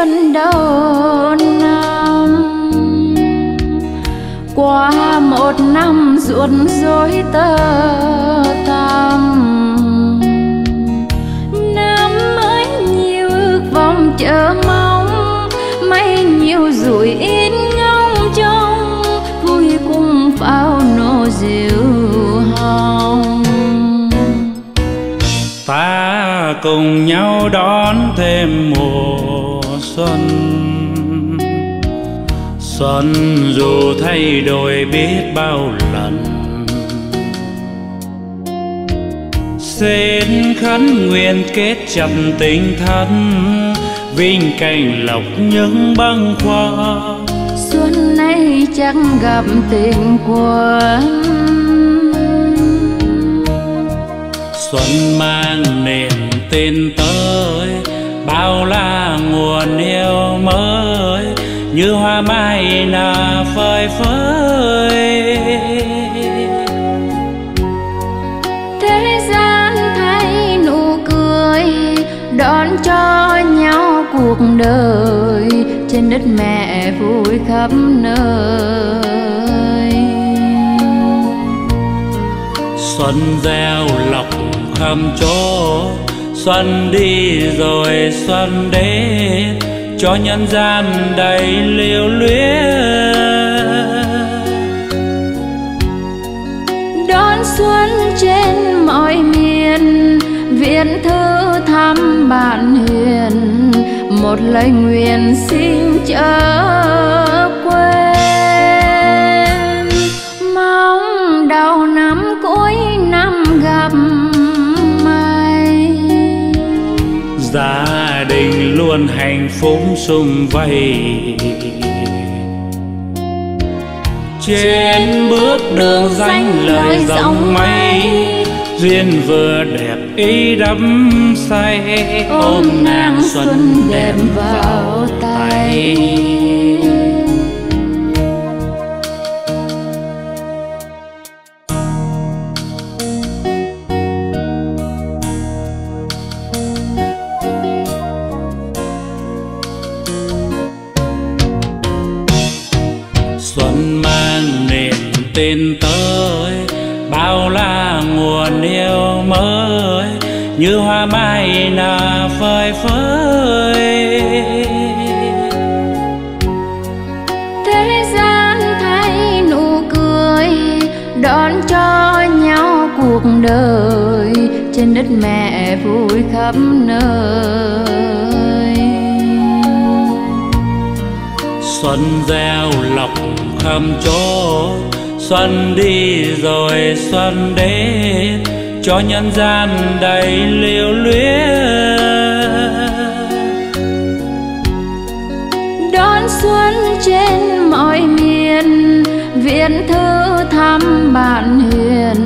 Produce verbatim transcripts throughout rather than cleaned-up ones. xuân đầu năm. Qua một năm ruột rối tơ tằm, năm mới nhiều ước vọng chờ mong, mây nhiều rủi in ngóng trông, vui cùng pháo nổ rìu hồng. Ta cùng nhau đón thêm mùa xuân. Xuân dù thay đổi biết bao lần, xin khấn nguyện kết chặt tình thân, vinh cảnh lọc những băng khoa. Xuân nay chẳng gặp tình quân, xuân mang niềm tin tới bao la nguồn yêu mới, như hoa mai nở phơi phới. Thế gian thấy nụ cười đón cho nhau cuộc đời, trên đất mẹ vui khắp nơi. Xuân gieo lọc khăm chỗ, xuân đi rồi xuân đến, cho nhân gian đầy liêu luyến. Đón xuân trên mọi miền, viễn thư thăm bạn hiền, một lời nguyện xin chớ quên. Mong đầu năm cuối năm gặp mày, dạ tình luôn hạnh phúc sum vầy. Trên bước đường danh lời dòng mây, duyên vừa đẹp ý đắm say, ôm nàng xuân đẹp vào tay. Tin tới bao la nguồn yêu mới, như hoa mai nở phơi phới. Thế gian thấy nụ cười đón cho nhau cuộc đời, trên đất mẹ vui khắp nơi. Xuân gieo lọc khăm chỗ, xuân đi rồi xuân đến, cho nhân gian đầy liêu luyến. Đón xuân trên mọi miền, viễn thư thăm bạn hiền,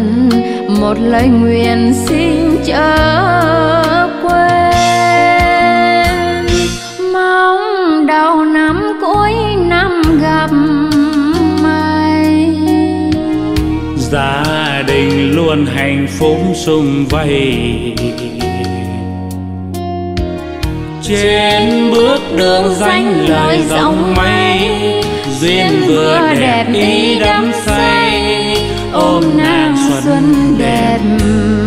một lời nguyện xin chớ quên. Mong đầu năm cuối năm gặp, gia đình luôn hạnh phúc sum vầy. Trên bước đường danh lời dòng mây, duyên vừa đẹp ý đắm say, ôm nàng xuân đẹp.